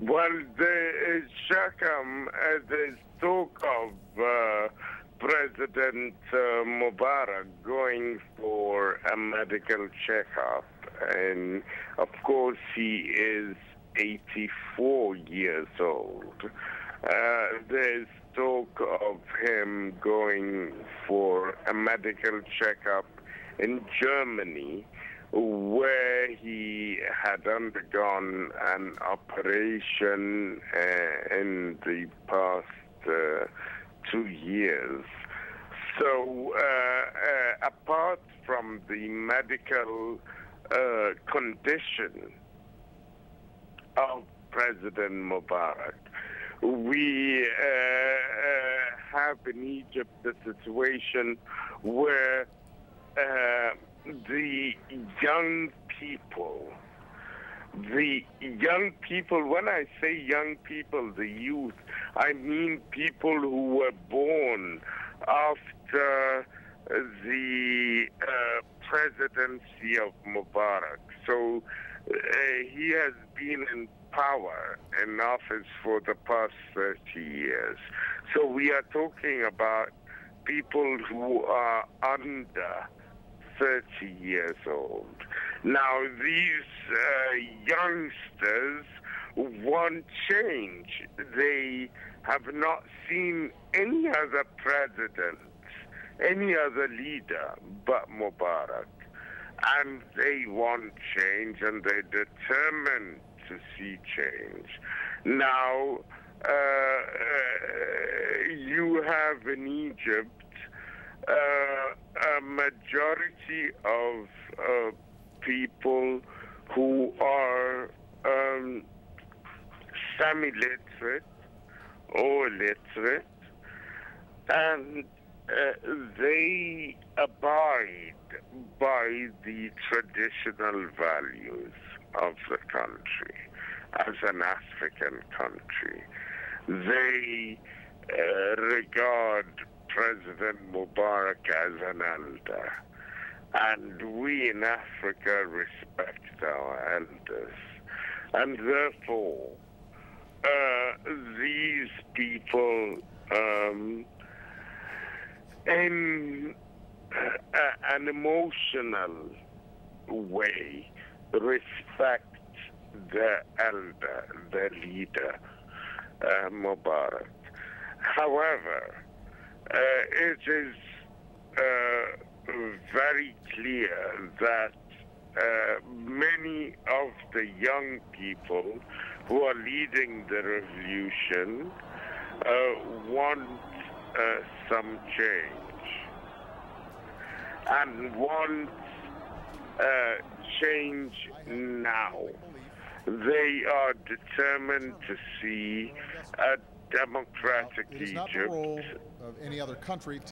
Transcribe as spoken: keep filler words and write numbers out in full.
Well, the Shakam at the talk of uh, President uh, Mubarak going for a medical checkup, and of course he is eighty-four years old. Uh, there's talk of him going for a medical checkup in Germany, where he had undergone an operation uh, in the past uh, two years. So uh, uh, apart from the medical uh, condition of President Mubarak, we uh, uh, have in Egypt the situation where uh, the young people, the young people, when I say young people, the youth, I mean people who were born after the uh, presidency of Mubarak. So uh, he has been in power, in office for the past thirty years. So we are talking about people who are under thirty years old. Now, these uh, youngsters want change. They have not seen any other president, any other leader but Mubarak. And they want change, and they're determined to see change. Now, uh, uh, you have in Egypt Uh, a majority of uh, people who are um, semi-literate or literate, and uh, they abide by the traditional values of the country. As an African country, they uh, regard President Mubarak as an elder, and we in Africa respect our elders, and therefore uh, these people um, in a, an emotional way respect their elder, their leader, uh, Mubarak. However, Uh, it is uh, very clear that uh, many of the young people who are leading the revolution uh, want uh, some change, and want uh, change now. They are determined to see a democratic Egypt. It is not the role of any other country.